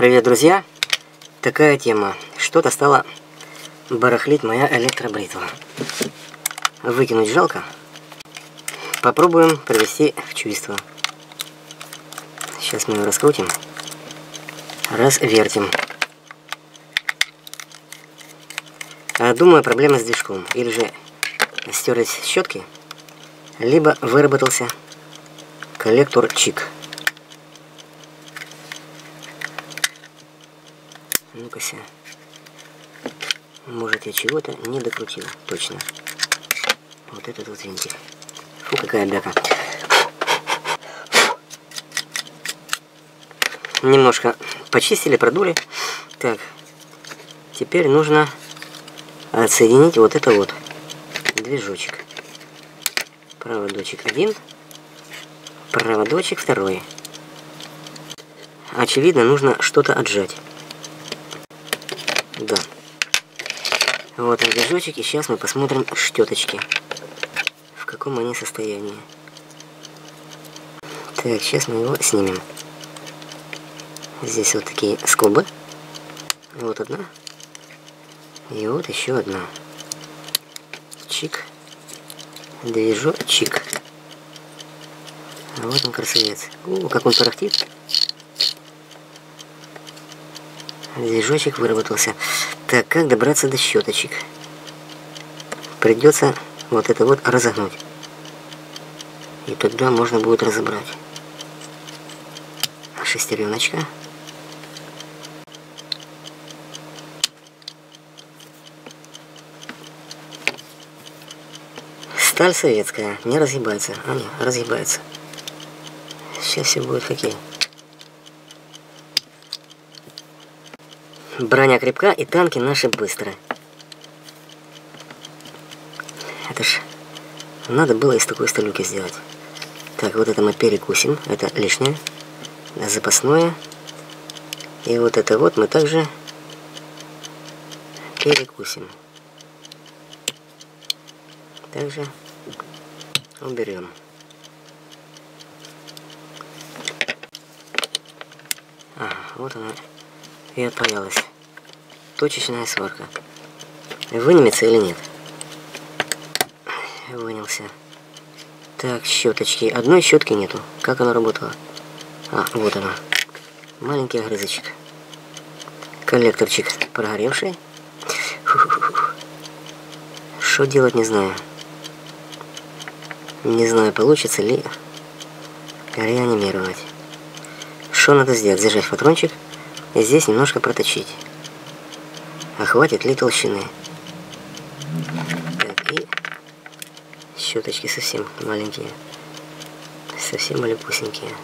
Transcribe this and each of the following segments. Привет, друзья! Такая тема. Что-то стала барахлить моя электробритва. Выкинуть жалко. Попробуем привести в чувство. Сейчас мы ее раскрутим. Развертим. Думаю, проблема с движком. Или же стерлись щетки, либо выработался коллектор-чик. Ну-ка, может, я чего-то не докрутил. Точно. Вот этот вот винтик. Фу, какая бяка. Немножко почистили, продули. Так, теперь нужно отсоединить вот это вот движочек. Проводочек один, проводочек второй. Очевидно, нужно что-то отжать. Да. Вот он, движочек, и сейчас мы посмотрим щеточки. В каком они состоянии. Так, сейчас мы его снимем. Здесь вот такие скобы. Вот одна. И вот еще одна. Чик. Движочек. А вот он, красавец. О, как он тарахтит. Движочек выработался. Так, как добраться до щеточек? Придется вот это вот разогнуть. И тогда можно будет разобрать. Шестереночка. Сталь советская, не разъебается. А не, разъебается. Сейчас все будет хоккей. Броня крепка и танки наши быстро. Это ж надо было из такой сталюки сделать. Так, вот это мы перекусим, это лишнее. Запасное. И вот это вот мы также перекусим. Также уберем. А, вот она и отпаялась. Точечная сварка. Вынимется или нет? Вынялся. Так, щеточки. Одной щетки нету. Как она работала? А, вот она. Маленький огрызочек. Коллекторчик прогоревший. Что делать, не знаю. Не знаю, получится ли реанимировать. Что надо сделать? Зажать патрончик. И здесь немножко проточить. А хватит ли толщины? Так, и щеточки совсем маленькие. Совсем малюпусенькие.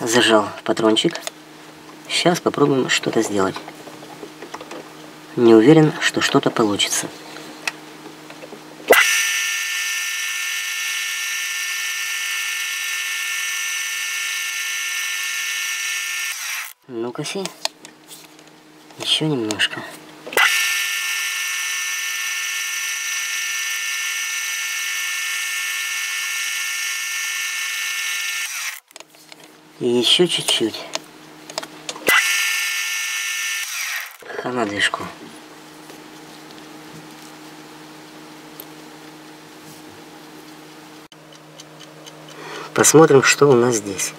Зажал патрончик. Сейчас попробуем что-то сделать. Не уверен, что что-то получится. Ну-ка, си. Еще немножко. И еще чуть-чуть. Хана движку. Посмотрим, что у нас здесь.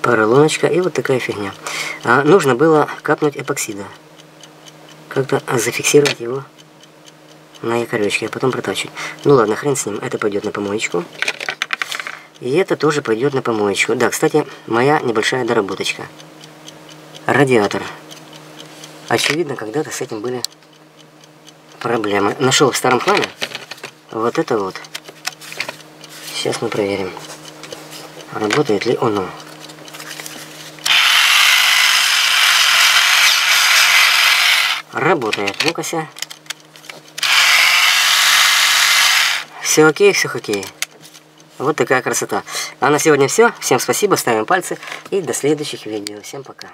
Поролоночка и вот такая фигня. А нужно было капнуть эпоксида. Как-то зафиксировать его на якоречке, а потом протачивать. Ну ладно, хрен с ним. Это пойдет на помоечку. И это тоже пойдет на помоечку. Да, кстати, моя небольшая доработочка. Радиатор. Очевидно, когда-то с этим были проблемы. Нашел в старом хламе вот это вот. Сейчас мы проверим, работает ли оно. Работает. Ну-ка, ся. Все окей, все хоккей. Вот такая красота. А на сегодня все. Всем спасибо, ставим пальцы и до следующих видео. Всем пока.